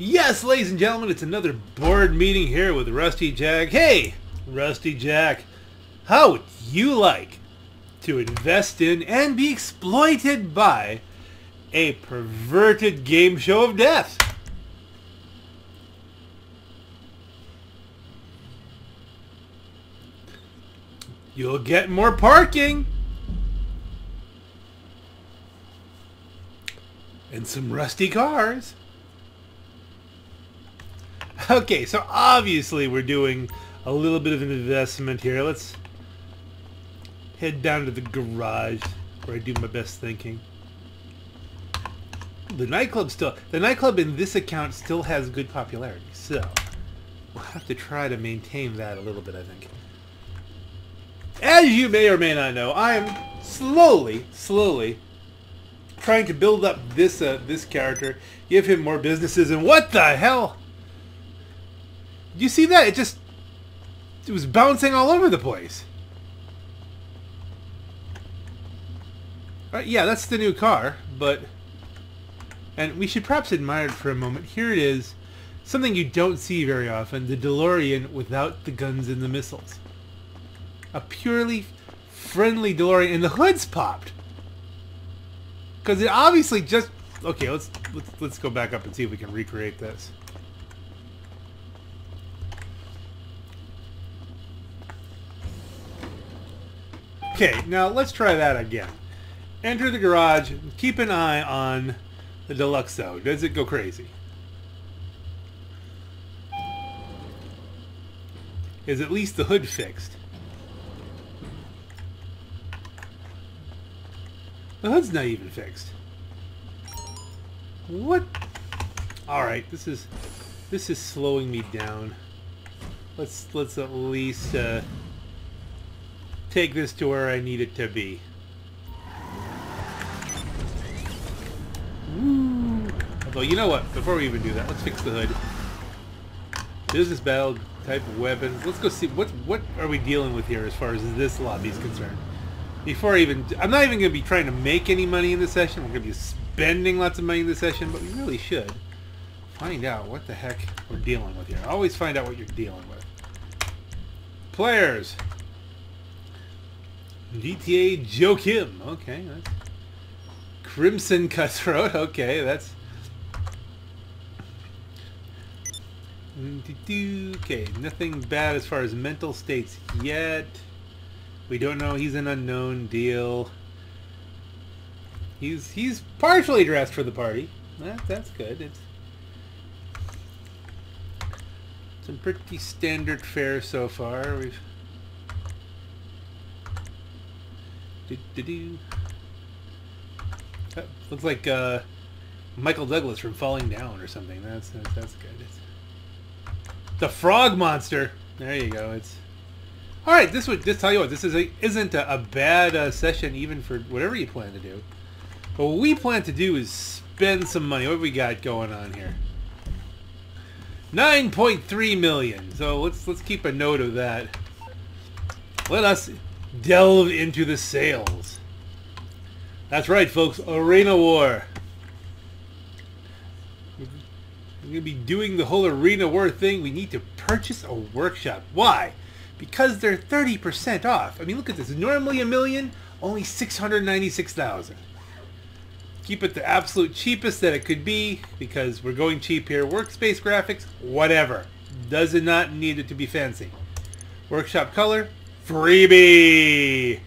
Yes, ladies and gentlemen, it's another board meeting here with Rusty Jack. Hey, Rusty Jack, how would you like to invest in and be exploited by a perverted game show of death? You'll get more parking and some rusty cars. Okay, so obviously we're doing a little bit of an investment here. Let's head down to the garage where I do my best thinking. The nightclub in this account still has good popularity, so we'll have to try to maintain that a little bit, I think. As you may or may not know, I am slowly trying to build up this this character, give him more businesses, and what the hell? You see that? It was bouncing all over the place. All right, yeah, that's the new car, but... And we should perhaps admire it for a moment. Here it is. Something you don't see very often. The DeLorean without the guns and the missiles. A purely friendly DeLorean. And the hood's popped. Because it obviously just... Okay, let's go back up and see if we can recreate this. Okay, now let's try that again. Enter the garage. Keep an eye on the Deluxo. Does it go crazy? Is at least the hood fixed? The hood's not even fixed. What? All right, this is slowing me down. Let's at least. Take this to where I need it to be. Ooh. Although, you know what? Before we even do that, let's fix the hood. Business battle type of weapons. Let's go see what are we dealing with here as far as this lobby is concerned. Before I even... I'm not even going to be trying to make any money in this session. We're going to be spending lots of money in this session, but we really should find out what the heck we're dealing with here. Always find out what you're dealing with. Players! GTA Joakim. Okay, that's... Crimson Cutthroat. Okay, that's... Okay, nothing bad as far as mental states yet. We don't know. He's an unknown deal. He's partially dressed for the party. That's good. It's some pretty standard fare so far. We've... Looks like Michael Douglas from Falling Down or something. That's good. It's the Frog Monster. There you go. It's all right. This would just tell you what this is. Isn't a bad session even for whatever you plan to do. But what we plan to do is spend some money. What have we got going on here? 9.3 million. So let's keep a note of that. Let us delve into the sales. That's right, folks. Arena War. We're gonna be doing the whole Arena War thing. We need to purchase a workshop. Why? Because they're 30% off. I mean, look at this. Normally $1 million, only 696,000. Keep it the absolute cheapest that it could be because we're going cheap here. Workspace graphics, whatever. Does it not need it to be fancy? Workshop color. Freebie!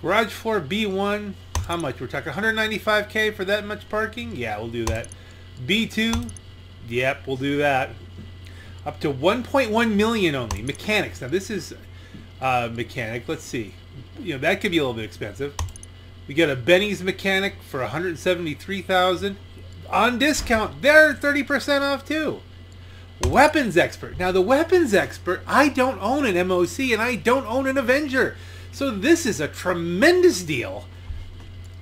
Garage floor B1. How much? We're talking 195K for that much parking? Yeah, we'll do that. B2. Yep, we'll do that. Up to 1.1 million only. Mechanics. Now this is mechanic. Let's see. You know, that could be a little bit expensive. We got a Benny's mechanic for 173,000 on discount. They're 30% off too. Weapons expert. Now the weapons expert, I don't own an MOC and I don't own an Avenger. So this is a tremendous deal.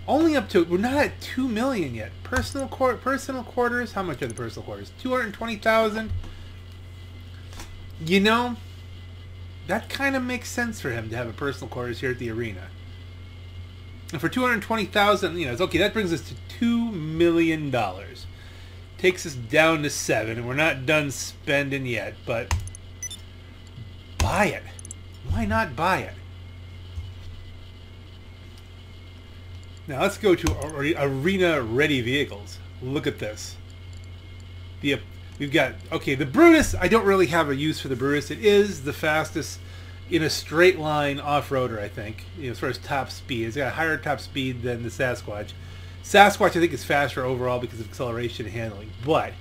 Only up to, we're not at 2 million yet. Personal quarters, how much are the personal quarters? 220,000. You know, that kind of makes sense for him to have a personal quarters here at the arena. And for 220,000, you know, it's okay, that brings us to $2 million. Takes us down to 7, and we're not done spending yet, but buy it. Why not buy it? Now let's go to arena-ready vehicles. Look at this. We've got, okay, the Brutus. I don't really have a use for the Brutus. It is the fastest in a straight line off-roader, I think, you know, as far as top speed. It's got a higher top speed than the Sasquatch. Sasquatch, I think, is faster overall because of acceleration and handling, but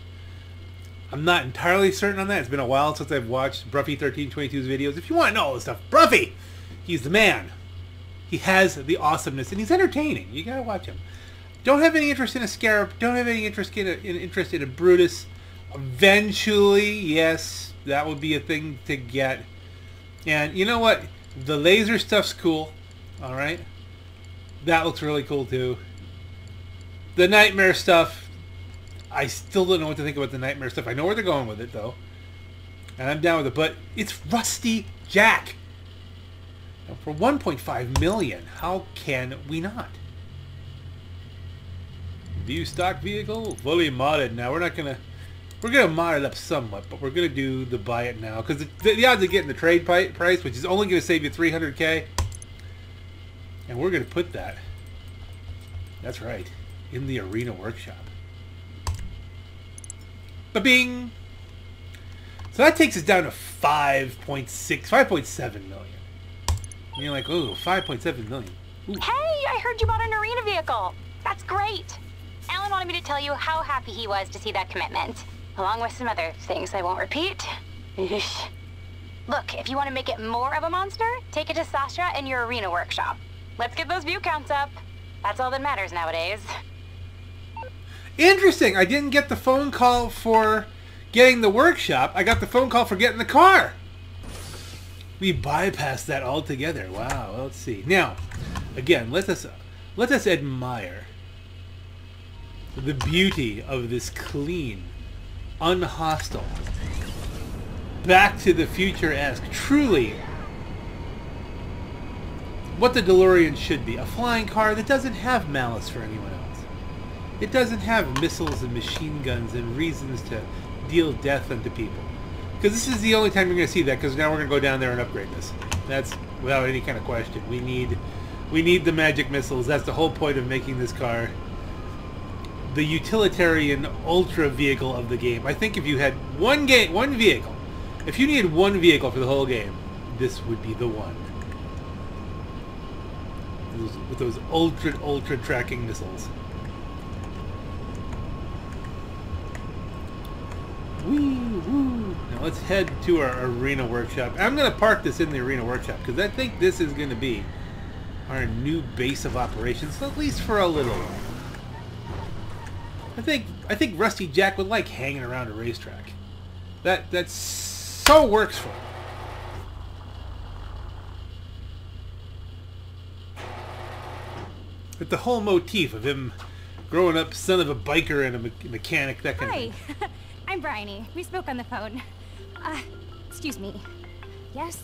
I'm not entirely certain on that. It's been a while since I've watched Bruffy1322's videos. If you want to know all this stuff, Bruffy! He's the man. He has the awesomeness, and he's entertaining. You gotta watch him. Don't have any interest in a Scarab. Don't have any interest in a Brutus. Eventually, yes, that would be a thing to get. And you know what? The laser stuff's cool. All right? That looks really cool, too. The Nightmare stuff, I still don't know what to think about the Nightmare stuff. I know where they're going with it, though. And I'm down with it. But it's Rusty Jack. Now, for $1.5 million, how can we not? View stock vehicle, fully modded. Now, we're going to mod it up somewhat, but we're going to do the buy it now. Because the odds of getting the trade price, which is only going to save you $300K. And we're going to put that. That's right. In the Arena Workshop. Ba-bing! So that takes us down to 5.7 million. And you're like, ooh, 5.7 million. Ooh. Hey, I heard you bought an arena vehicle. That's great. Alan wanted me to tell you how happy he was to see that commitment, along with some other things I won't repeat. Look, if you want to make it more of a monster, take it to Sasha and your Arena Workshop. Let's get those view counts up. That's all that matters nowadays. Interesting. I didn't get the phone call for getting the workshop. I got the phone call for getting the car. We bypassed that altogether. Wow. Let's see. Now, again, let us admire the beauty of this clean, unhostile, Back to the Future-esque, truly what the DeLorean should be. A flying car that doesn't have malice for anyone else. It doesn't have missiles and machine guns and reasons to deal death unto people. Because this is the only time you're going to see that, because now we're going to go down there and upgrade this. That's without any kind of question. We need the magic missiles. That's the whole point of making this car the utilitarian ultra vehicle of the game. I think if you had one vehicle for the whole game, this would be the one. With those ultra tracking missiles. Woo! Now let's head to our Arena Workshop. I'm going to park this in the Arena Workshop because I think this is going to be our new base of operations, at least for a little while. I think Rusty Jack would like hanging around a racetrack. That so works for him. But the whole motif of him growing up son of a biker and a mechanic, that kind of thing. Hi. I'm Bryony. We spoke on the phone. Excuse me. Yes?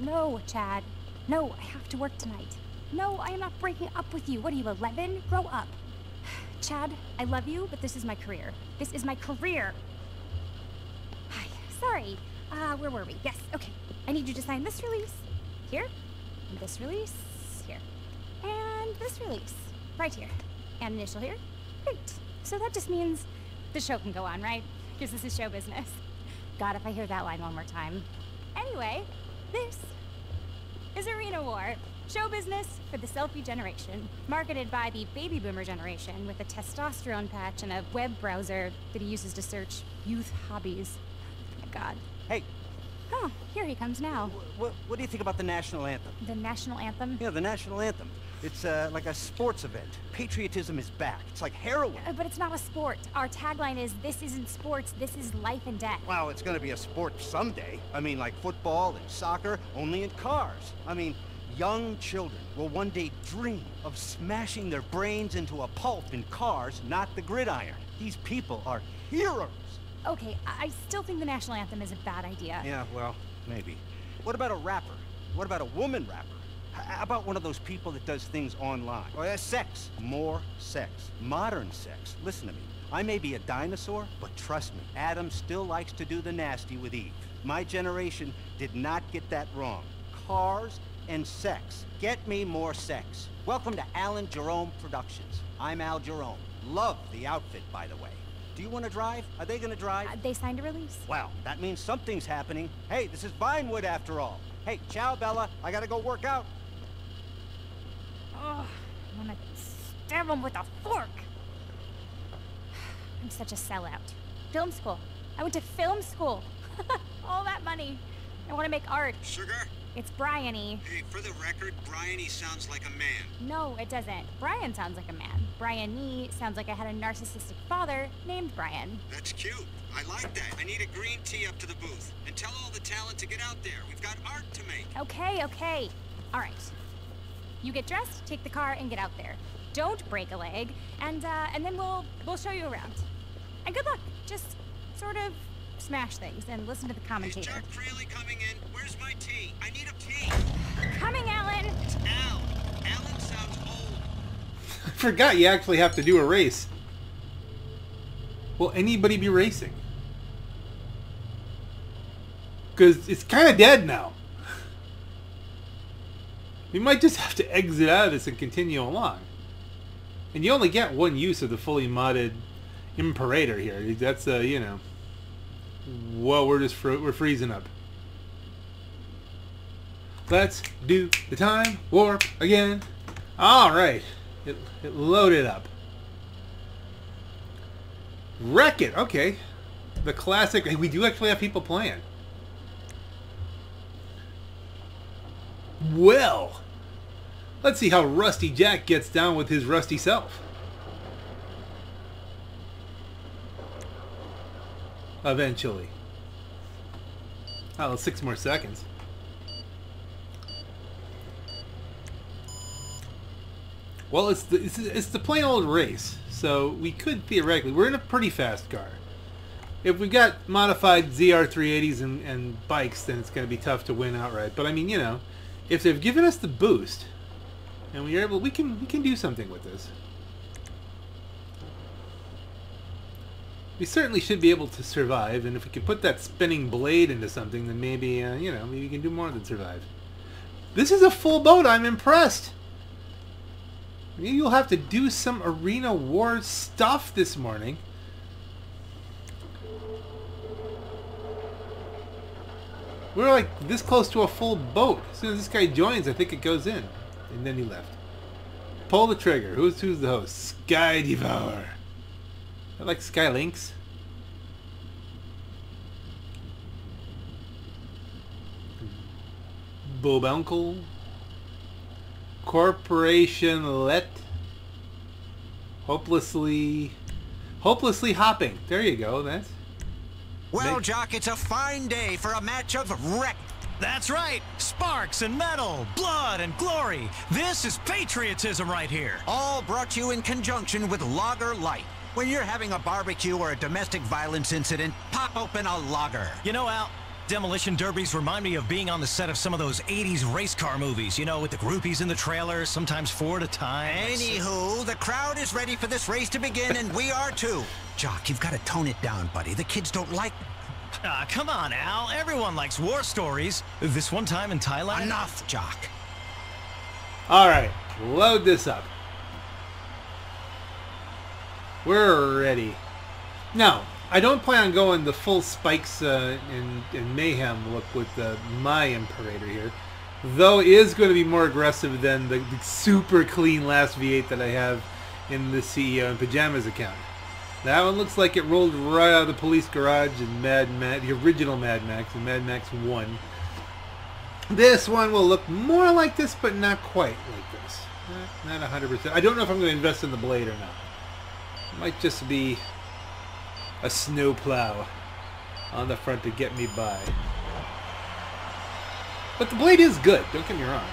No, Chad. No, I have to work tonight. No, I am not breaking up with you. What are you, 11? Grow up. Chad, I love you, but this is my career. This is my career. Hi. Sorry. Where were we? Yes, okay. I need you to sign this release. Here. And this release. Here. And this release, right here. And initial here. Great. So that just means the show can go on, right? Because this is show business. God, if I hear that line one more time. Anyway, this is Arena War. Show business for the selfie generation. Marketed by the baby boomer generation with a testosterone patch and a web browser that he uses to search youth hobbies. Oh my God. Hey. Oh, here he comes now. What do you think about the national anthem? The national anthem? Yeah, the national anthem. It's like a sports event. Patriotism is back. It's like heroin. But it's not a sport. Our tagline is, this isn't sports, this is life and death. Well, it's going to be a sport someday. I mean, like football and soccer, only in cars. I mean, young children will one day dream of smashing their brains into a pulp in cars, not the gridiron. These people are heroes. Okay, I still think the national anthem is a bad idea. Yeah, well, maybe. What about a rapper? What about a woman rapper? How about one of those people that does things online? Or sex. More sex. Modern sex. Listen to me. I may be a dinosaur, but trust me, Adam still likes to do the nasty with Eve. My generation did not get that wrong. Cars and sex. Get me more sex. Welcome to Alan Jerome Productions. I'm Al Jerome. Love the outfit, by the way. Do you want to drive? Are they going to drive? They signed a release. Wow, that means something's happening. Hey, this is Vinewood after all. Hey, ciao, Bella. I gotta go work out. Oh, I want to stab him with a fork. I'm such a sellout. Film school. I went to film school. All that money. I want to make art. Sugar? It's Bryony. Hey, for the record, Bryony sounds like a man. No, it doesn't. Brian sounds like a man. Bryony sounds like I had a narcissistic father named Brian. That's cute. I like that. I need a green tea up to the booth. And tell all the talent to get out there. We've got art to make. Okay, okay. All right. You get dressed, take the car, and get out there. Don't break a leg, and then we'll show you around. And good luck. Just sort of smash things and listen to the commentator. Is Joe Fraley coming in? Where's my tea? I need a tea. Coming, Alan. It's Al. Alan sounds old. I forgot you actually have to do a race. Will anybody be racing? Because it's kind of dead now. We might just have to exit out of this and continue along. And you only get one use of the fully modded Imperator here. That's you know. Whoa, we're freezing up. Let's do the time warp again. All right, it loaded up. Wreck it. Okay, the classic. We do actually have people playing. Well, let's see how Rusty Jack gets down with his rusty self. Eventually. Oh, 6 more seconds. Well, it's the plain old race, so we could theoretically... We're in a pretty fast car. If we've got modified ZR380s and bikes, then it's going to be tough to win outright. But, I mean, you know, if they've given us the boost, and we are able, we can do something with this. We certainly should be able to survive, and if we can put that spinning blade into something, then maybe, you know, maybe we can do more than survive. This is a full boat. I'm impressed. Maybe you'll have to do some Arena War stuff this morning. We're like this close to a full boat. As soon as this guy joins, I think it goes in. And then he left. Pull the trigger. Who's the host? Sky Devour. I like Sky Lynx. Bob Uncle. Corporation Let. Hopelessly hopping. There you go. That's. Well, Jock, it's a fine day for a match of wreck. That's right. Sparks and metal, blood and glory. This is patriotism right here. All brought to you in conjunction with Lager Light. When you're having a barbecue or a domestic violence incident, pop open a lager. You know, Al, demolition derbies remind me of being on the set of some of those 80s race car movies, you know, with the groupies in the trailer, sometimes 4 at a time. Anywho, the crowd is ready for this race to begin, and we are too. Jock, you've got to tone it down, buddy. The kids don't like... come on, Al. Everyone likes war stories. This one time in Thailand... Enough, Jock. All right, load this up. We're ready. Now, I don't plan on going the full spikes and mayhem look with my Imperator here, though it is going to be more aggressive than the super clean last V8 that I have in the CEO and Pajamas account. That one looks like it rolled right out of the police garage in the original Mad Max, in Mad Max 1. This one will look more like this, but not quite like this. Not 100%. I don't know if I'm going to invest in the blade or not. Might just be a snow plow on the front to get me by. But the blade is good, don't get me wrong.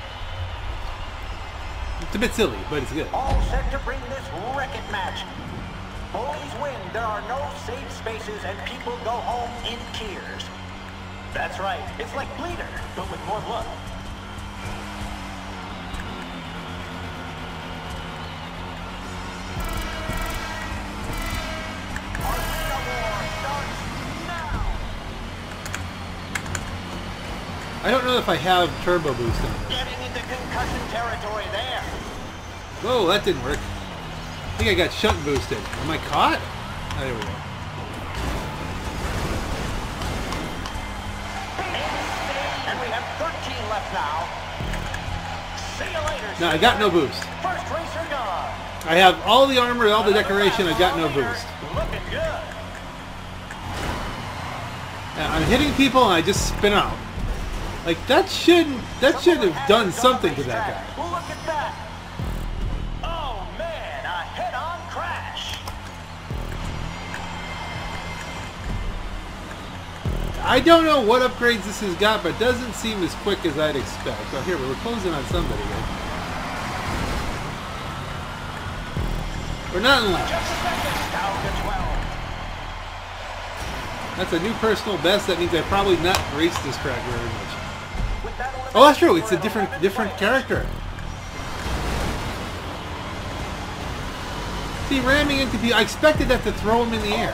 It's a bit silly, but it's good. All set to bring this wreck-it match. Bullies win, there are no safe spaces, and people go home in tears. That's right, it's like Bleeder, but with more blood. I don't know if I have turbo boosting. Getting into concussion territory there. Whoa, that didn't work. I think I got shunt boosted. Am I caught? Oh, there we go. And we have 13 left now. See you later. No, I got no boost. First racer gone. I have all the armor, all the decoration. I got no boost. Looking good. Now, I'm hitting people and I just spin out. Like, that should have done something to that guy. Well, look at that. Oh, man, a head-on crash. I don't know what upgrades this has got, but it doesn't seem as quick as I'd expect. Oh, here, we're closing on somebody, right? We're not in last. Just a second, down to 12. That's a new personal best. That means I probably not raced this track very much. Oh, that's true. It's a different character. See, ramming into people. I expected that to throw him in the air,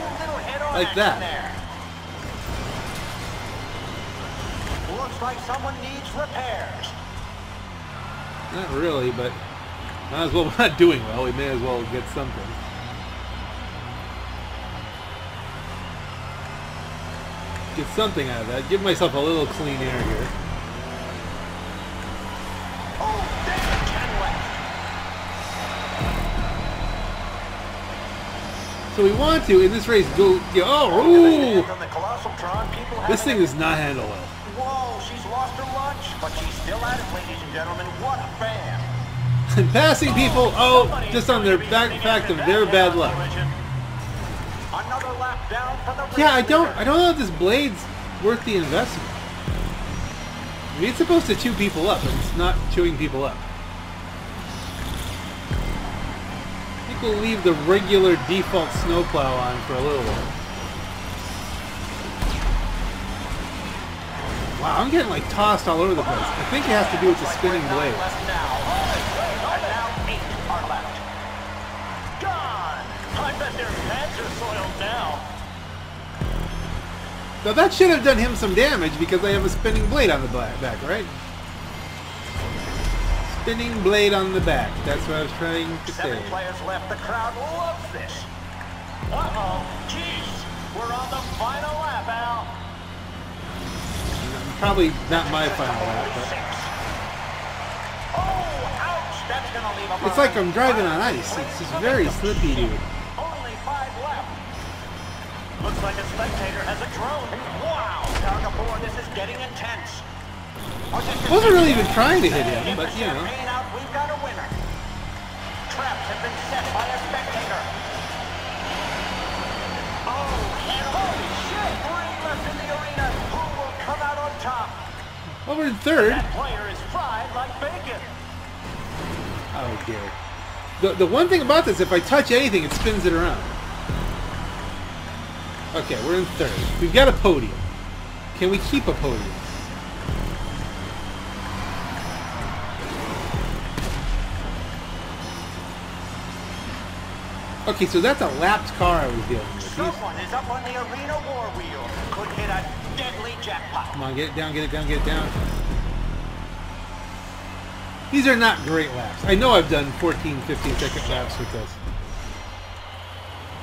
like that. Looks like someone needs repairs. Not really, but might as well. We're not doing well. We may as well get something. Get something out of that. Give myself a little clean air here. So we want to, in this race, go... Oh! Ooh. This thing does not handle well. Whoa, she's lost her lunch, but she's still at it, ladies and gentlemen. What a fan. And passing people, just on their fact of their bad luck. Another lap down for the I don't know if this blade's worth the investment. I mean, it's supposed to chew people up, but it's not chewing people up. We'll leave the regular default snowplow on for a little while. Wow, I'm getting like tossed all over the place. I think it has to do with the spinning blade. Now that should have done him some damage because I have a spinning blade on the back, right? Spinning blade on the back. That's what I was trying to say. 7 players left. The crowd loves this. Uh-oh. Jeez. We're on the final lap, Al. Probably not my final lap, but... Oh, ouch. That's going to leave a mark. It's like I'm driving on ice. It's just very slippy, dude. Only 5 left. Looks like a spectator has a drone. Wow. Target 4, this is getting intense. I wasn't really even trying to hit him, but you know. We've got a winner. Traps have been set by a spectator. Oh, holy shit! 3 left in the arena. Who will come out on top? Well, we're in third. That player is fried like bacon. Oh dear. The one thing about this, if I touch anything, it spins it around. Okay, we're in third. We've got a podium. Can we keep a podium? Okay, so that's a lapped car I was dealing with. Someone is up on the Arena War wheel. Could hit a deadly jackpot. Come on, get it down, get it down, get it down. These are not great laps. I know I've done 14, 15-second laps with this.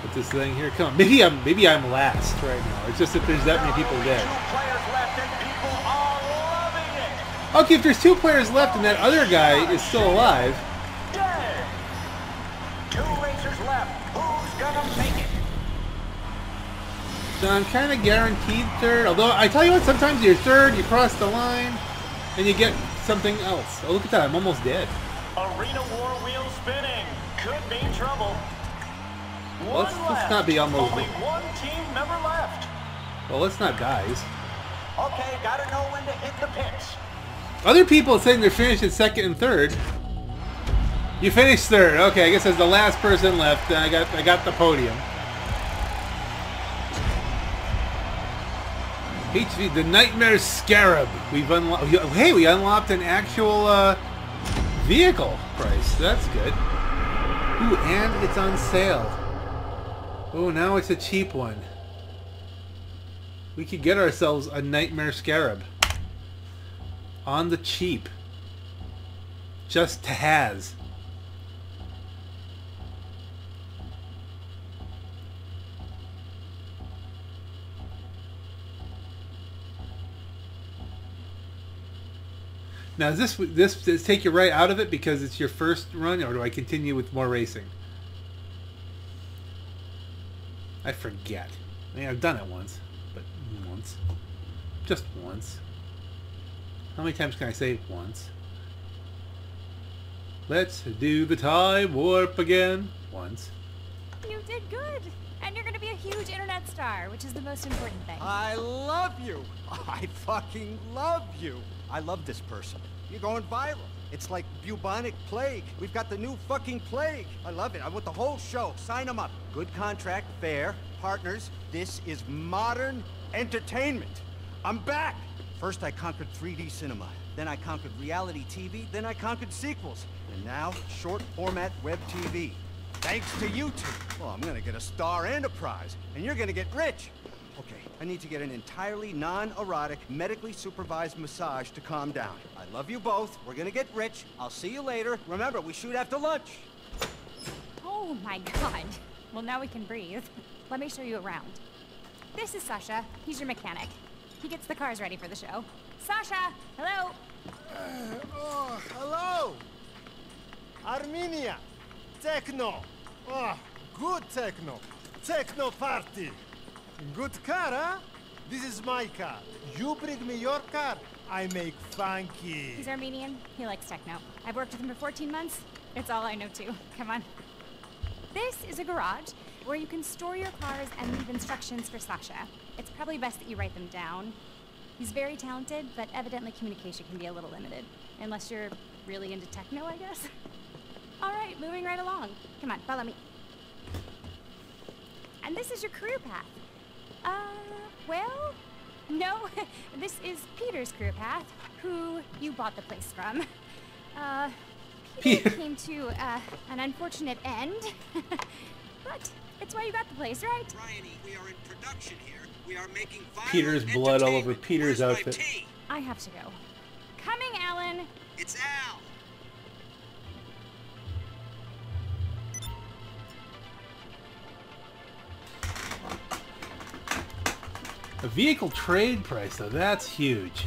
With this thing here. Come on. Maybe I'm last right now. It's just that there's that many people there. 2 players left and people are loving it. Okay, if there's 2 players left and that other guy is still alive. So I'm kind of guaranteed third, although I tell you what, sometimes you're third, you cross the line, and you get something else. Oh, look at that, I'm almost dead. Arena War wheel spinning. Could be in trouble. Well, let's not be almost. Only one team member left. Well, let's not guys. Okay, gotta know when to hit the pits. Other people saying they're finishing second and third. You finished third. Okay, I guess as the last person left, and I got the podium. HV, the Nightmare Scarab. We've unlocked. Hey, we unlocked an actual vehicle price. That's good. Ooh, and it's on sale. Oh, now it's a cheap one. We could get ourselves a Nightmare Scarab. on the cheap. Just to has. Now, does this take you right out of it because it's your first run, or do I continue with more racing? I forget. I mean, I've done it once, but once. Just once. How many times can I say once? Let's do the time warp again. Once. You did good. And you're going to be a huge internet star, which is the most important thing. I love you. I fucking love you. I love this person. You're going viral. It's like bubonic plague. We've got the new fucking plague. I love it. I want the whole show. Sign them up. Good contract, fair, partners. This is modern entertainment. I'm back. First I conquered 3D cinema. Then I conquered reality TV. Then I conquered sequels. And now, short format web TV. Thanks to you two. Well, I'm gonna get a star and a prize. And you're gonna get rich. Okay, I need to get an entirely non-erotic, medically supervised massage to calm down. I love you both. We're gonna get rich. I'll see you later. Remember, we shoot after lunch. Oh my God. Well, now we can breathe. Let me show you around. This is Sasha. He's your mechanic. He gets the cars ready for the show. Sasha, hello. Oh, hello. Armenia. Techno. Oh, good techno. Techno party. Good car, huh? This is my car. You bring me your car, I make funky. He's Armenian. He likes techno. I've worked with him for 14 months. It's all I know, too. Come on. This is a garage where you can store your cars and leave instructions for Sasha. It's probably best that you write them down. He's very talented, but evidently communication can be a little limited. Unless you're really into techno, I guess. All right, moving right along. Come on, follow me. And this is your career path. Well, no, this is Peter's career path, who you bought the place from. Peter came to an unfortunate end, but it's why you got the place, right? Bryony, we are in production here. We are making Peter's blood all over Peter's outfit. I have to go. Coming, Alan. It's Al. A vehicle trade price, though, that's huge.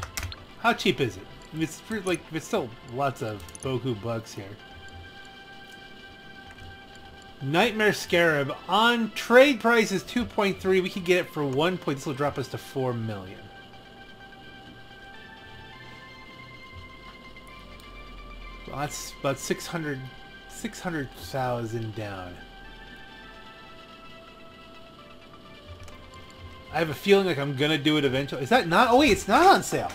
How cheap is it? I mean, it's pretty, like, it's still lots of boku bucks here. Nightmare Scarab on trade price is 2.3. We can get it for 1 point. This will drop us to 4 million. Well, that's about 600,000 down. I have a feeling like I'm gonna do it eventually. Is that not? Oh wait, it's not on sale.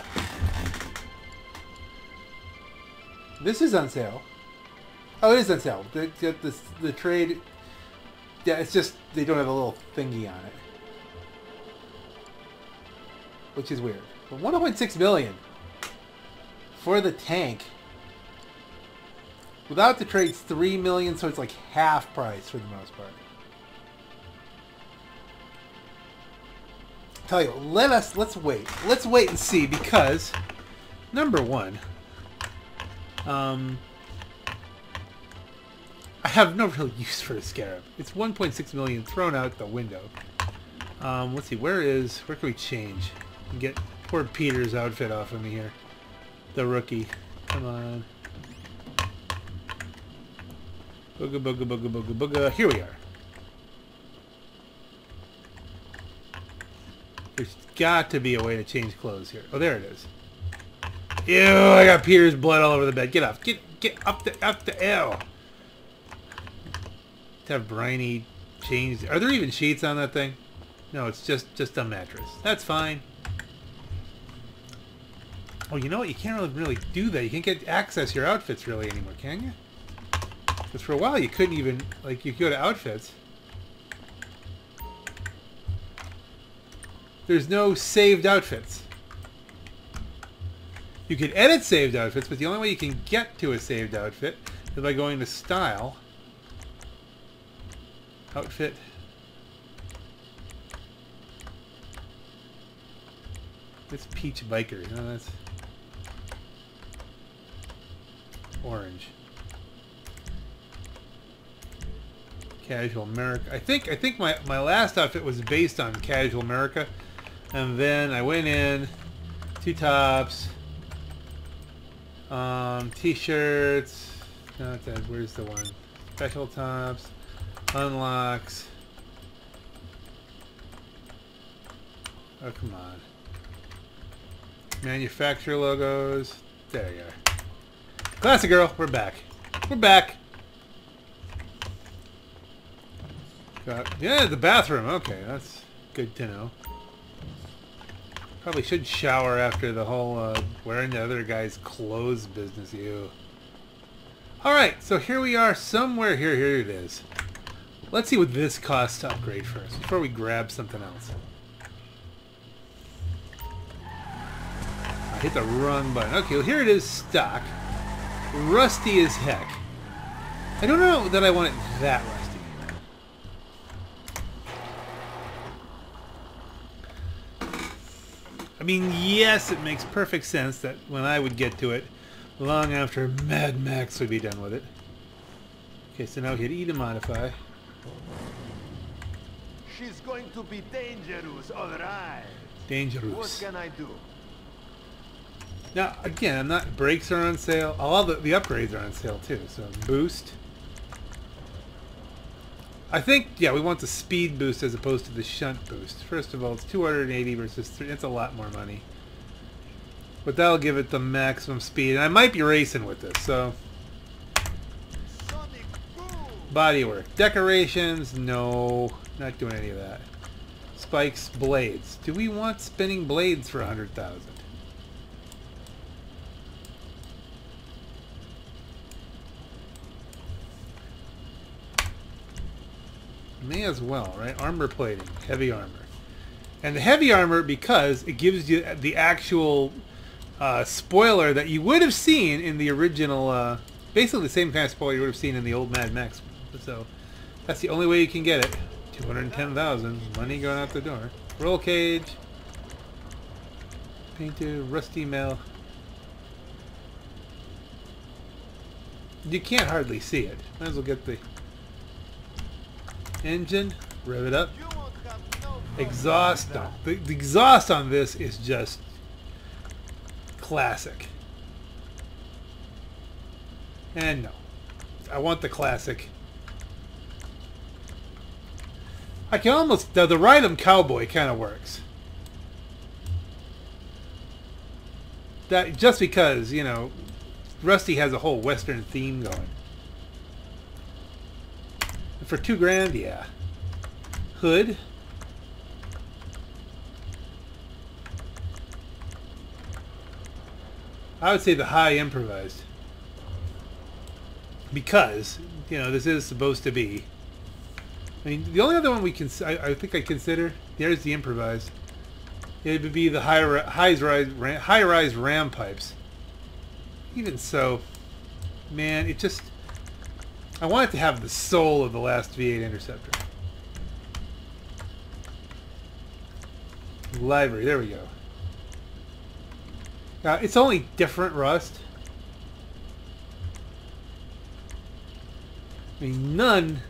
This is on sale. Oh, it is on sale. The trade. Yeah, it's just they don't have a little thingy on it, which is weird. But 1.6 million for the tank. Without the trade's 3 million, so it's like half price for the most part. Tell you, let's wait and see, because number one, I have no real use for a Scarab. It's 1.6 million thrown out the window. Let's see, where can we change and get poor Peter's outfit off of me here, the rookie. Come on, booga booga booga booga booga. Here we are. There's got to be a way to change clothes here. Oh, there it is. Ew, I got Peter's blood all over the bed. Get off. Get up the ew. To have Bryony change. Are there even sheets on that thing? No, it's just a mattress. That's fine. Oh, you know what? You can't really do that. You can't get access your outfits really anymore, can you? Because for a while you couldn't even, like, you could go to outfits. There's no saved outfits. You can edit saved outfits, but the only way you can get to a saved outfit is by going to Style, Outfit. It's Peach Biker. No, that's orange. Casual America. I think my last outfit was based on Casual America, and then I went in two tops, t-shirts. Not that. Where's the one? Special tops, unlocks. Oh, come on. Manufacturer logos. There you are. Classic girl, we're back. We're back. Got, yeah, the bathroom. Okay, that's good to know. Probably should shower after the whole wearing the other guy's clothes business. Ew. Alright, so here we are somewhere. Here it is. Let's see what this costs to upgrade first before we grab something else. Hit the wrong button. Okay, well here it is, stock. Rusty as heck. I don't know that I want it that rusty. I mean, yes, it makes perfect sense that when I would get to it, long after Mad Max would be done with it. Okay, so now we hit E to modify. She's going to be dangerous, alright. Dangerous. What can I do? Now, again, I'm not... Brakes are on sale. All the upgrades are on sale, too. So, boost. I think, yeah, we want the speed boost as opposed to the shunt boost. First of all, it's 280 versus 3. It's a lot more money. But that'll give it the maximum speed. And I might be racing with this, so... Bodywork. Decorations? No. Not doing any of that. Spikes. Blades. Do we want spinning blades for 100,000? May as well, right? Armor plating, heavy armor. And the heavy armor, because it gives you the actual spoiler that you would have seen in the original, basically the same kind of spoiler you would have seen in the old Mad Max. So that's the only way you can get it. 210,000. Money going out the door. Roll cage. Painted rusty mail. You can't hardly see it. Might as well get the... Engine, rev it up. Exhaust. The exhaust on this is just classic. And no, I want the classic. I can almost... The Ride 'em Cowboy kind of works. That just because, you know, Rusty has a whole Western theme going. For $2 grand, yeah. Hood. I would say the high improvised. Because, you know, this is supposed to be... I mean, the only other one we can... I think I consider... There's the improvised. It would be the high-rise ram pipes. Even so, man, it just... I want it to have the soul of the Last V8 Interceptor. Library, there we go. Now, it's only different rust. I mean, none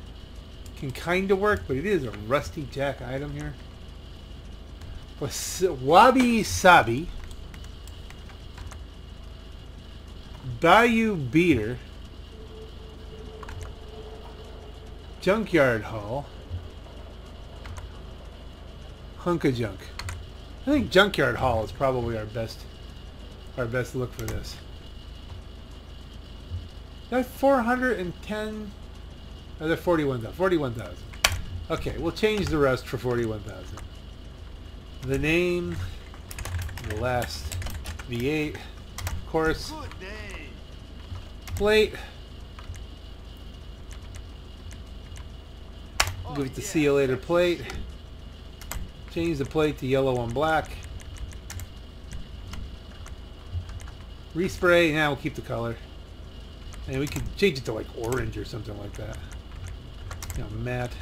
can kind of work, but it is a Rusty Jack item here. Wabi Sabi. Bayou Beater. Junkyard Hall. Hunk of junk. I think Junkyard Hall is probably our best look for this. That 410 or the 41,000. 41,000. Okay, we'll change the rest for 41,000. The name, the Last V8, of course. Plate. Give it the see you later plate. Change the plate to yellow and black. Respray. Now we'll keep the color. And we could change it to like orange or something like that. You know, matte.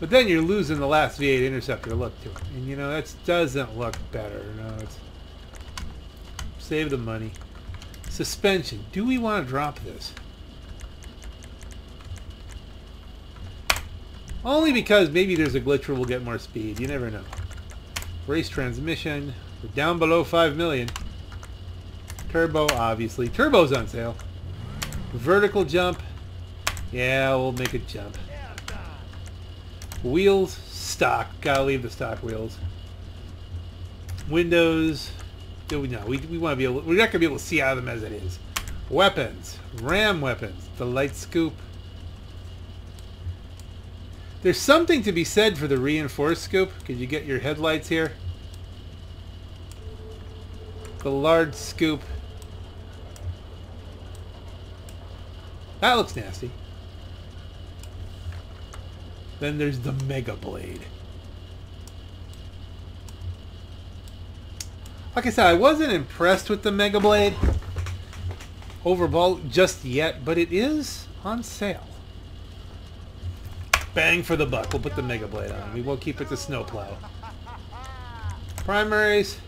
But then you're losing the Last V8 Interceptor look to it. And you know, that doesn't look better. No, it's Save the money. Suspension. Do we want to drop this? Only because maybe there's a glitch where we'll get more speed. You never know. Race transmission. We're down below 5 million. Turbo, obviously. Turbo's on sale. Vertical jump. Yeah, we'll make it jump. Wheels. Stock. Gotta leave the stock wheels. Windows. No, we want to be able, we're not going to be able to see out of them as it is. Weapons. Ram weapons. The light scoop. There's something to be said for the reinforced scoop. Could you get your headlights here? The large scoop. That looks nasty. Then there's the mega blade. Like I said, I wasn't impressed with the mega blade overall just yet, but it is on sale. Bang for the buck. We'll put the Mega Blade on. We won't keep it to Snowplow. Primaries.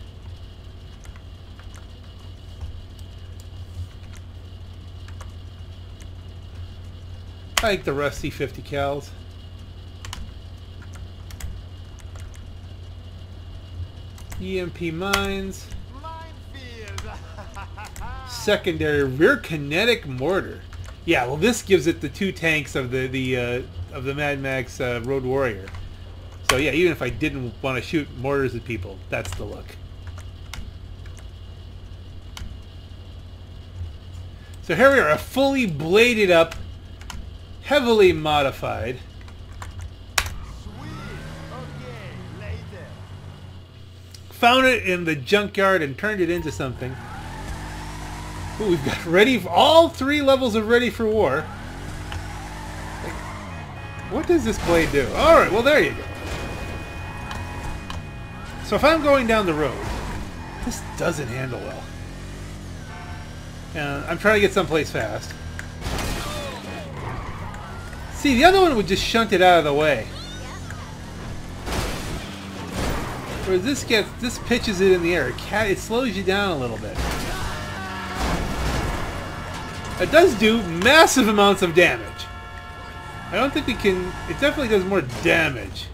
I like the rusty 50 cals. EMP mines. Secondary rear kinetic mortar. Yeah, well, this gives it the two tanks of the Mad Max Road Warrior. So yeah, even if I didn't want to shoot mortars at people, that's the look. So here we are, a fully bladed up, heavily modified. Found it in the junkyard and turned it into something. Ooh, we've got ready for all three levels of Ready for War. What does this blade do? Alright, well there you go. So if I'm going down the road, this doesn't handle well. And I'm trying to get someplace fast. See, the other one would just shunt it out of the way. Whereas this gets, this pitches it in the air. It slows you down a little bit. It does do massive amounts of damage. I don't think we can... It definitely does more damage.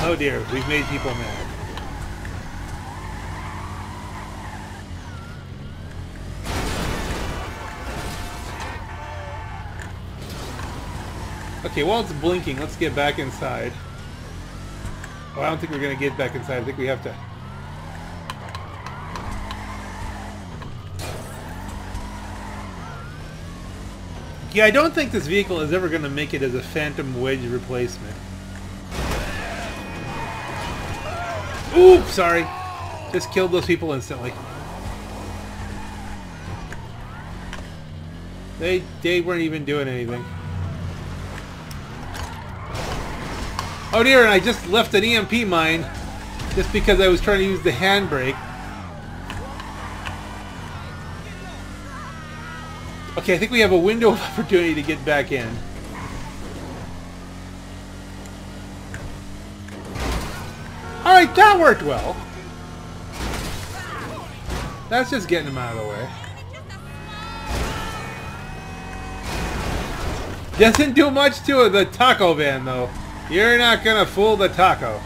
Oh dear, we've made people mad. Okay, while it's blinking, let's get back inside. Oh, I don't think we're going to get back inside. I think we have to... Yeah, I don't think this vehicle is ever going to make it as a Phantom Wedge replacement. Oops, sorry. Just killed those people instantly. They weren't even doing anything. Oh dear, and I just left an EMP mine just because I was trying to use the handbrake. Okay, I think we have a window of opportunity to get back in. Alright, that worked well. That's just getting him out of the way. Doesn't do much to the taco van, though. You're not gonna fool the taco.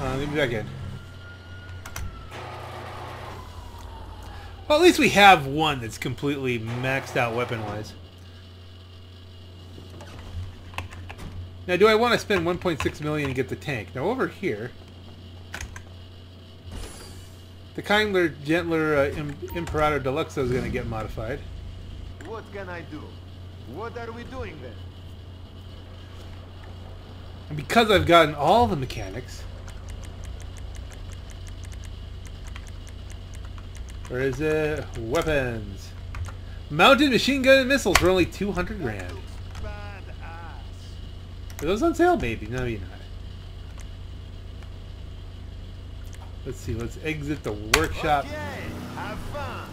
Let me back in. Well, at least we have one that's completely maxed out weapon-wise. Now, do I want to spend 1.6 million to get the tank? Now, over here, the kinder, gentler Imperator Deluxo is going to get modified. What can I do? What are we doing then? And because I've gotten all the mechanics. Where is it? Weapons. Mounted machine gun and missiles for only 200 grand. Are those on sale, baby? No, you're not. Let's see. Let's exit the workshop. Okay, have fun.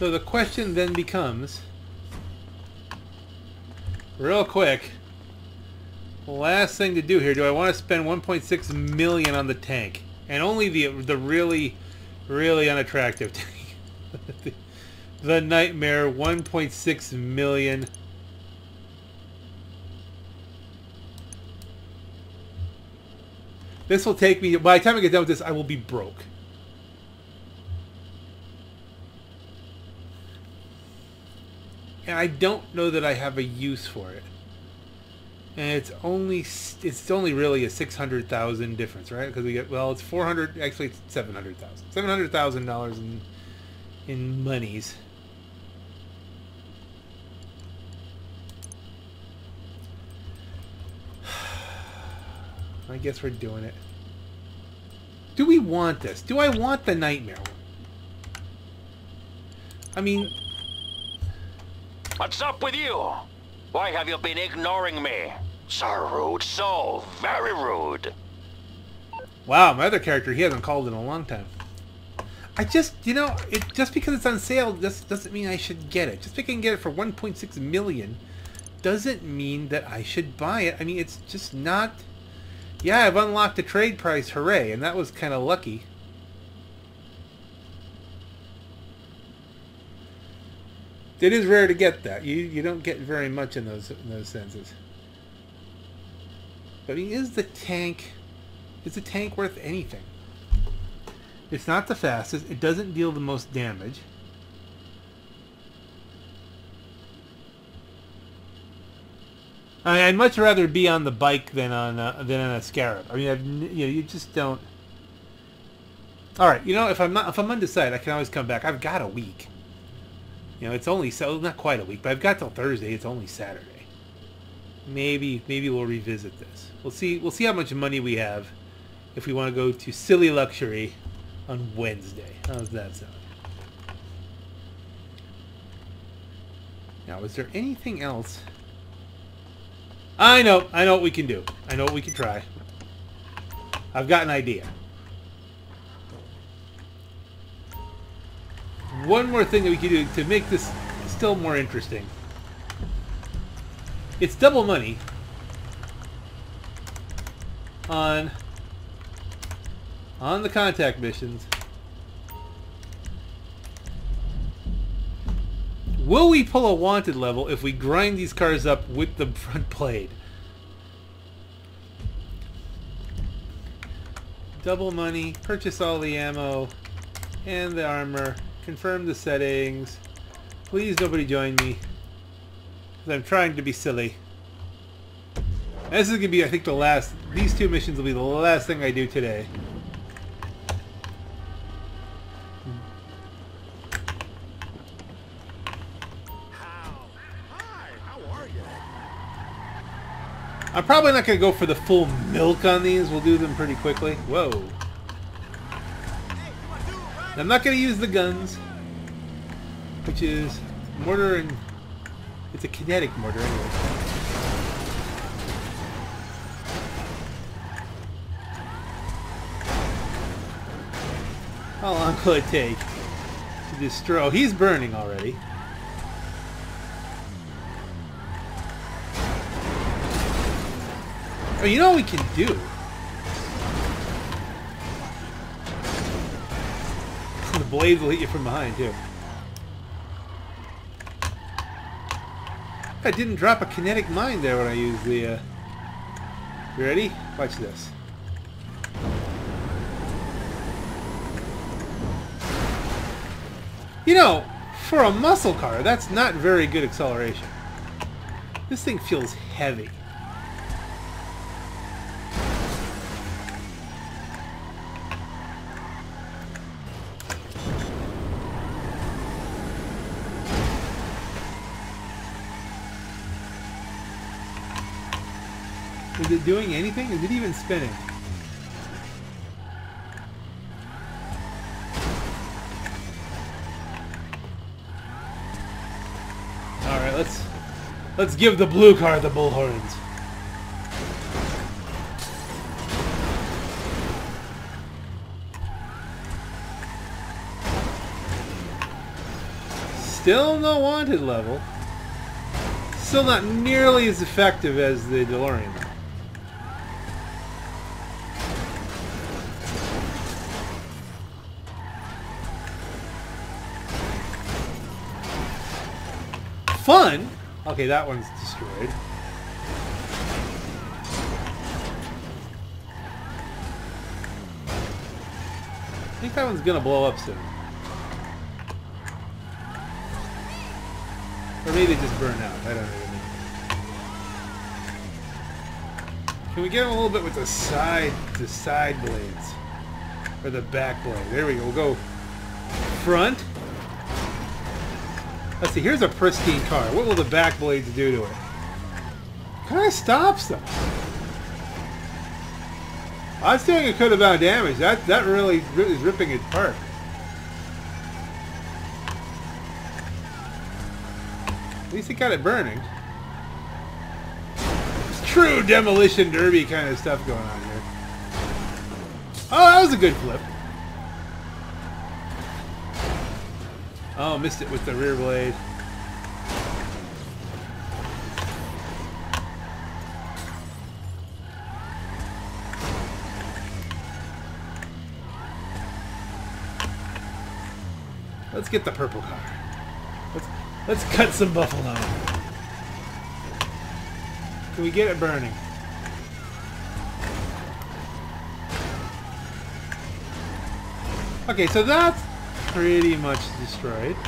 So the question then becomes, real quick, Last thing to do here. Do I want to spend $1.6 million on the tank? And only the really, really unattractive tank. The Nightmare, $1.6 million. This will take me... By the time I get done with this, I will be broke. And I don't know that I have a use for it. And it's only really a 600,000 difference, right? Because we get, well, it's 400, actually it's 700,000. $700,000 in monies. I guess we're doing it. Do we want this? Do I want the Nightmare one? I mean, what's up with you? Why have you been ignoring me? So rude, so very rude. Wow, my other character, he hasn't called in a long time. I just, you know, it, just because it's on sale doesn't mean I should get it. Just because I can get it for $1.6 million doesn't mean that I should buy it. I mean, it's just not... Yeah, I've unlocked a trade price, hooray, and that was kind of lucky. It is rare to get that. You don't get very much in those senses. But is the tank worth anything? It's not the fastest. It doesn't deal the most damage. I mean, I'd much rather be on the bike than on a Scarab. I mean, you just don't. All right, you know, if I'm undecided, I can always come back. I've got a week. You know, it's only so not quite a week, but I've got till Thursday. It's only Saturday. Maybe we'll revisit this. We'll see how much money we have if we want to go to Silly Luxury on Wednesday. How does that sound? Now, is there anything else? I know what we can do. I know what we can try. I've got an idea. One more thing that we can do to make this still more interesting. It's double money on the contact missions. Will we pull a wanted level if we grind these cars up with the front blade? Double money, purchase all the ammo and the armor. Confirm the settings. Please, nobody join me. Because I'm trying to be silly. And this is going to be, I think, the last... These two missions will be the last thing I do today. Hi, how are you? I'm probably not going to go for the full milk on these. We'll do them pretty quickly. Whoa. I'm not going to use the guns, which is mortar and... It's a kinetic mortar anyway. How long will it take to destroy... Oh, he's burning already. Oh, you know what we can do? Blades will hit you from behind, too. I didn't drop a kinetic mine there when I used the... You ready? Watch this. You know, for a muscle car, that's not very good acceleration. This thing feels heavy. Is it doing anything? Is it even spinning? All right, let's give the blue car the bullhorns. Still no wanted level. Still not nearly as effective as the DeLorean. fun. Okay, that one's destroyed. I think that one's gonna blow up soon. Or maybe just burn out. I don't know. Can we get him a little bit with the side blades? Or the back blade. There we go. We'll go front. Let's see. Here's a pristine car. What will the back blades do to it? Kind of stops them. I was doing a good amount of damage. That really is ripping it apart. At least it got it burning. True demolition derby kind of stuff going on here. Oh, that was a good flip. Oh, missed it with the rear blade. Let's get the purple car. Let's cut some buffalo. Can we get it burning? Okay, so that's pretty much destroyed. I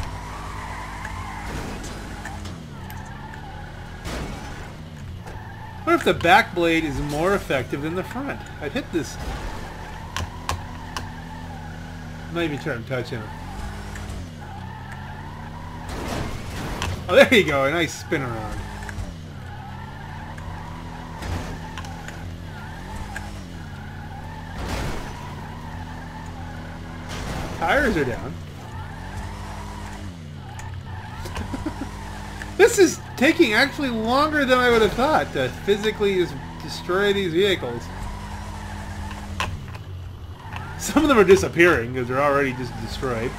wonder if the back blade is more effective than the front. I've hit this. I'm not even trying to touch him. Oh, there you go. A nice spin around. Tires are down. This is taking actually longer than I would have thought to physically just destroy these vehicles. Some of them are disappearing because they're already just destroyed.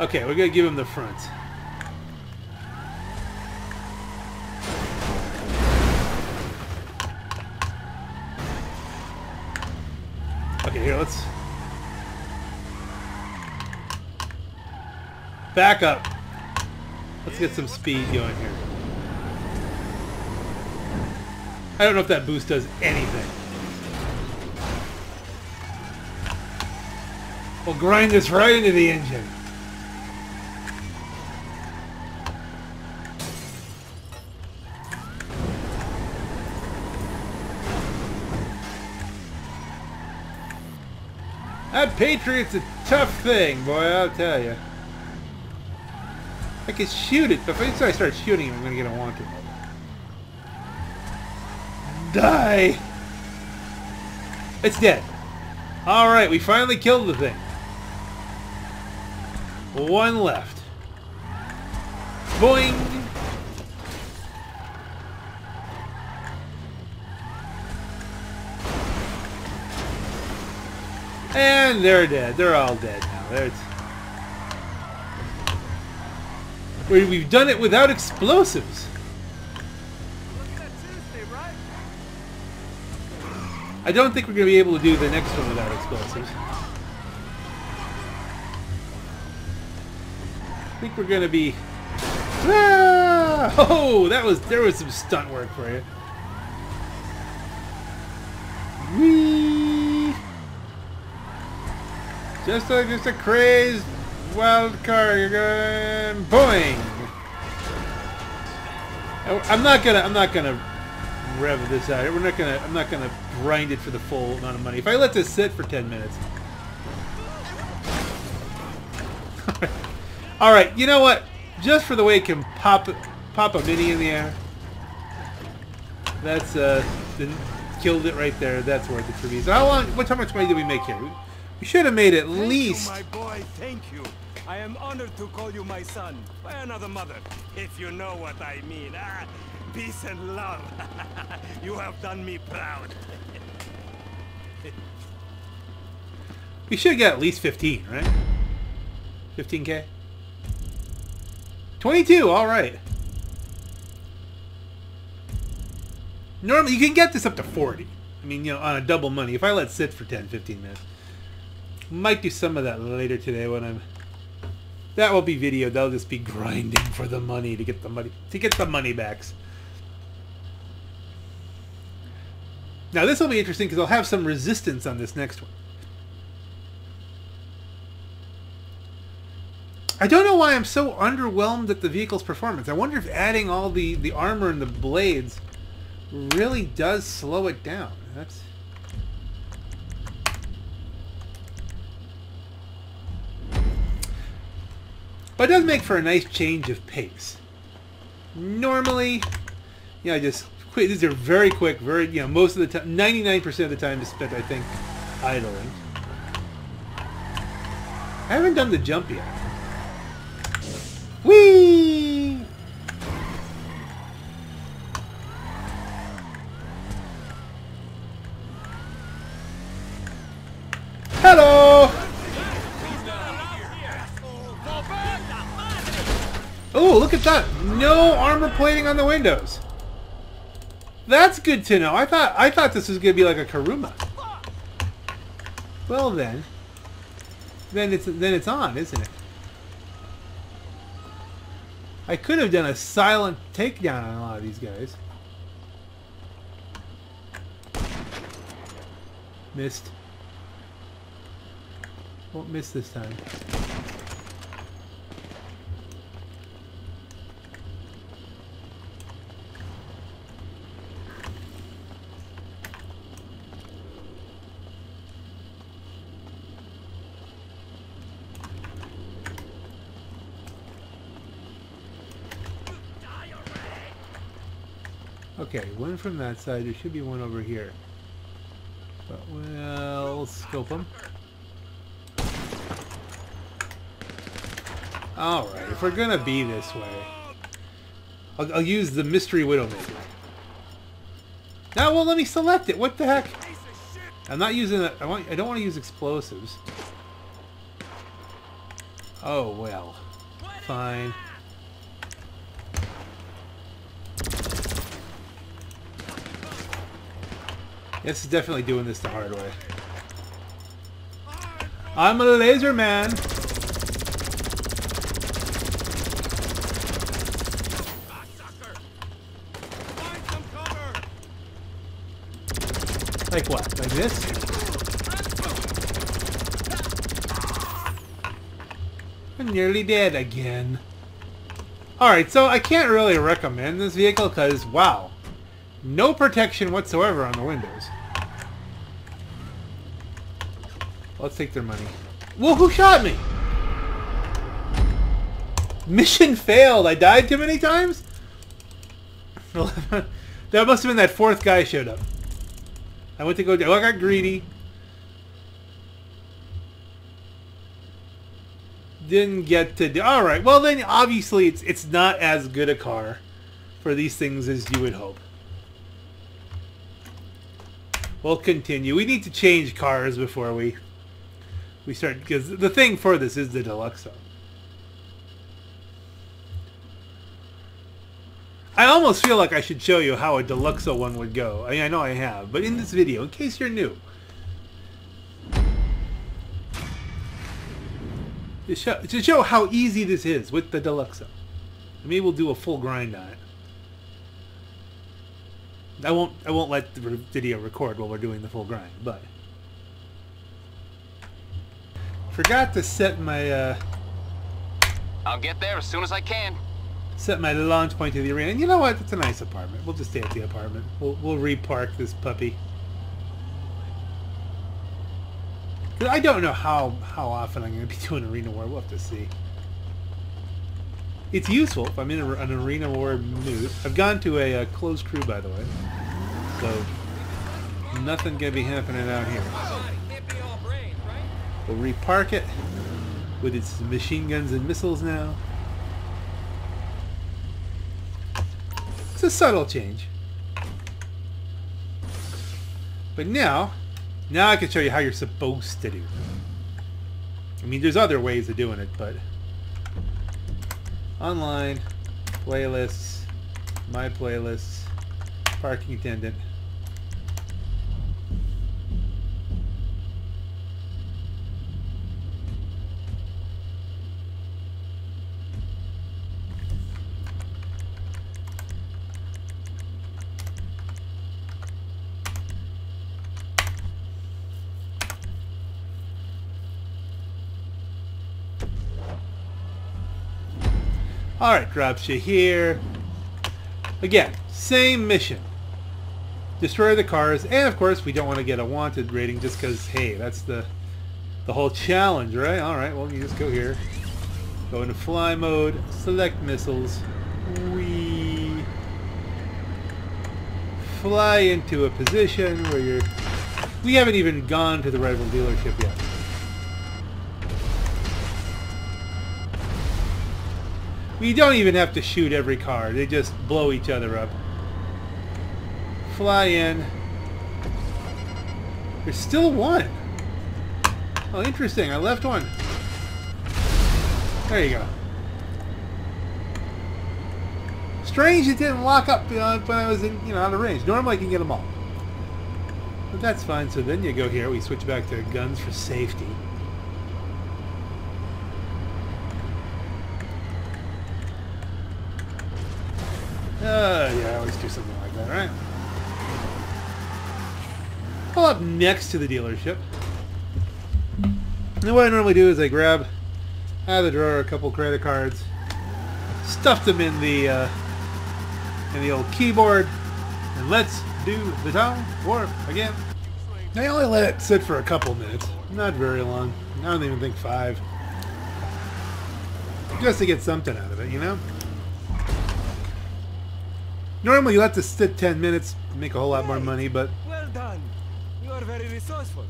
Okay, we're gonna give him the front. Here, let's back up. Let's get some speed going here. I don't know if that boost does anything. We'll grind this right into the engine. That Patriot's a tough thing, boy, I'll tell you. I can shoot it, but if I start shooting him, I'm going to get a wanted. Die! It's dead. Alright, we finally killed the thing. One left. Boing! And they're dead. They're all dead now. We've done it without explosives. I don't think we're going to be able to do the next one without explosives. I think we're going to be... Ah! Oh, there was some stunt work for you. Whee! Just like it's a crazed wild card, you're going boing. I'm not gonna rev this out. I'm not gonna grind it for the full amount of money. If I let this sit for 10 minutes. All right, you know what? Just for the way it can pop a mini in the air. That's killed it right there. That's worth it for me. So how much money did we make here? You should have made at least. Thank you, my boy, thank you. I am honored to call you my son by another mother, if you know what I mean. Ah, peace and love. You have done me proud. We should get at least 15, right? 15K. 22. All right. Normally, you can get this up to 40. I mean, you know, on a double money. If I let sit for 10, 15 minutes. Might do some of that later today when I'm... That will be video. That'll just be grinding for the money to get the money backs. Now this will be interesting because I'll have some resistance on this next one. I don't know why I'm so underwhelmed at the vehicle's performance. I wonder if adding all the armor and the blades really does slow it down. That's... But it does make for a nice change of pace. Normally, you know, just quick, these are very quick, very, you know, most of the time, 99% of the time is spent, I think, idling. I haven't done the jump yet. Whee! Hello! Oh, look at that! No armor plating on the windows. That's good to know. I thought this was gonna be like a Karuma. Well then, it's on, isn't it? I could have done a silent takedown on a lot of these guys. Missed. Won't miss this time. Okay, one from that side. There should be one over here. But we'll scope them. Alright, if we're gonna be this way, I'll use the Mystery Widowmaker. Now it won't let me select it. What the heck? I'm not using that. I don't want to use explosives. Oh well. Fine. This is definitely doing this the hard way. I'm a laser man! Like what? Like this? I'm nearly dead again. Alright, so I can't really recommend this vehicle because, wow. No protection whatsoever on the windows. Let's take their money. Whoa, who shot me? Mission failed. I died too many times? That must have been that fourth guy showed up. I went to go down. Oh, I got greedy. Didn't get to do... Alright, well then obviously it's not as good a car for these things as you would hope. We'll continue. We need to change cars before we start, because the thing for this is the Deluxo. I almost feel like I should show you how a Deluxo one would go. I mean, I know I have, but in this video, in case you're new, to show how easy this is with the Deluxo. Maybe we'll do a full grind on it. I won't let the video record while we're doing the full grind, but... Forgot to set my, I'll get there as soon as I can. Set my launch point to the arena. And you know what? It's a nice apartment. We'll just stay at the apartment. We'll repark this puppy. I don't know how often I'm going to be doing Arena War. We'll have to see. It's useful if I'm in an Arena War mood. I've gone to a closed crew, by the way. So, nothing gonna be happening out here. We'll repark it with its machine guns and missiles now. It's a subtle change. But now I can show you how you're supposed to do it. I mean, there's other ways of doing it, but... Online, playlists, my playlists, parking attendant. Alright, drops you here. Again, same mission. Destroy the cars, and of course we don't want to get a wanted rating just because, hey, that's the whole challenge, right? Alright, well, you just go here. Go into fly mode, select missiles. We fly into a position where you're... We haven't even gone to the rival dealership yet. We don't even have to shoot every car. They just blow each other up. Fly in. There's still one. Oh, interesting. I left one. There you go. Strange it didn't lock up when I was in, out of range. Normally I can get them all. But that's fine. So then you go here. We switch back to guns for safety. Yeah, I always do something like that, right? Pull up next to the dealership. And what I normally do is I grab out of the drawer a couple credit cards, stuff them in the old keyboard, and let's do the Time Warp again. I only let it sit for a couple minutes, not very long. I don't even think 5. Just to get something out of it, you know? Normally, you have to sit 10 minutes, make a whole lot more money, but... Well done. You are very resourceful.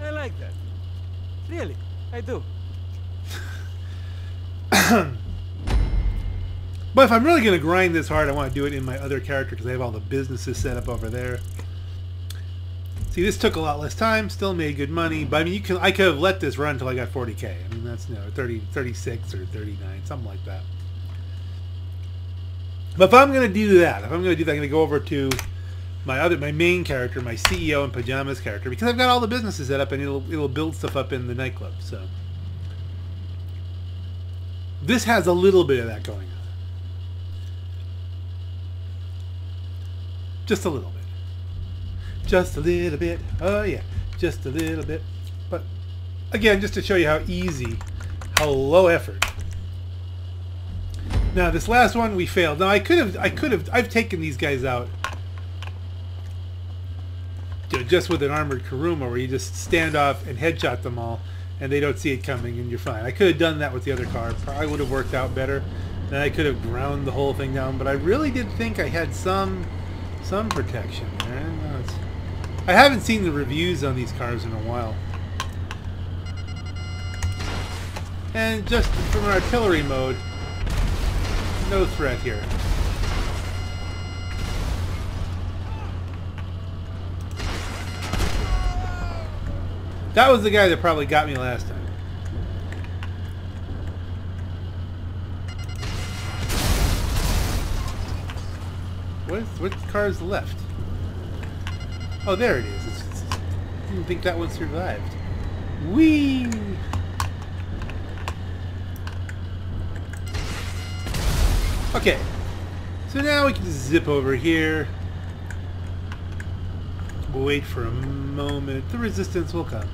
I like that. Really, I do. But if I'm really going to grind this hard, I want to do it in my other character because I have all the businesses set up over there. See, this took a lot less time, still made good money, but I mean, I could have let this run until I got 40K. I mean, that's, 30, 36 or 39, something like that. But if I'm going to do that, I'm going to go over to my main character, my CEO and Pajamas character, because I've got all the businesses set up and it'll build stuff up in the nightclub. So this has a little bit of that going on. Just a little bit. Just a little bit. Oh yeah, just a little bit. But again, just to show you how easy, how low effort. Now this last one we failed. Now I've taken these guys out just with an armored Karuma, where you just stand off and headshot them all, and they don't see it coming, and you're fine. I could have done that with the other car. Probably would have worked out better. And I could have ground the whole thing down. But I really did think I had some protection there. I haven't seen the reviews on these cars in a while. And just from an artillery mode. No threat here. That was the guy that probably got me last time. What car's left? Oh, there it is. I didn't think that one survived. Whee! Okay, so now we can just zip over here. We'll wait for a moment. The resistance will come.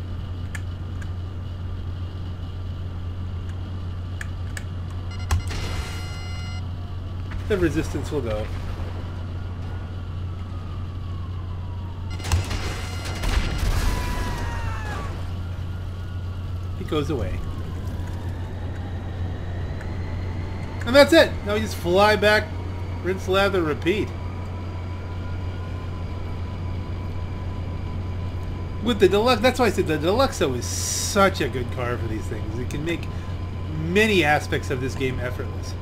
The resistance will go. It goes away. And that's it! Now we just fly back, rinse, lather, repeat. With the Deluxo, that's why I said the Deluxo is such a good car for these things. It can make many aspects of this game effortless.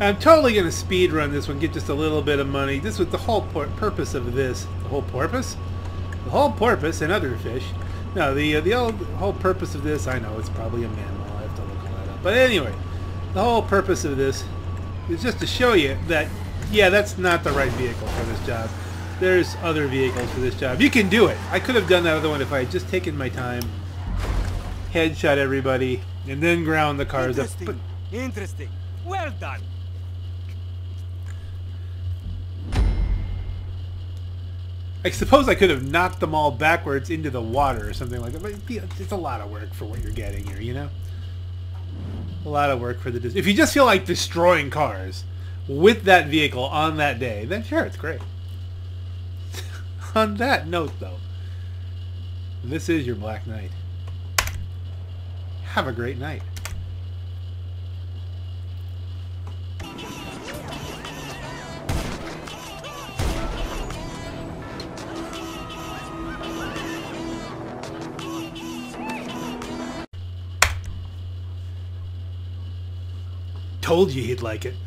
I'm totally going to speedrun this one, get just a little bit of money. This was the whole purpose of this. The whole porpoise? The whole porpoise and other fish. No, the whole purpose of this, I know it's probably a mammal, I have to look that up. But anyway, the whole purpose of this is just to show you that, yeah, that's not the right vehicle for this job. There's other vehicles for this job. You can do it. I could have done that other one if I had just taken my time, headshot everybody, and then ground the cars up. But interesting. Well done. I suppose I could have knocked them all backwards into the water or something like that, but it's a lot of work for what you're getting here, you know? A lot of work for the Disney. If you just feel like destroying cars with that vehicle on that day, then sure, it's great. On that note, though, this is your Black Knight. Have a great night. Told you he'd like it.